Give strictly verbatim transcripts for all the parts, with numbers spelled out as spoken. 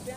確か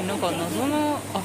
になんか謎の、あ、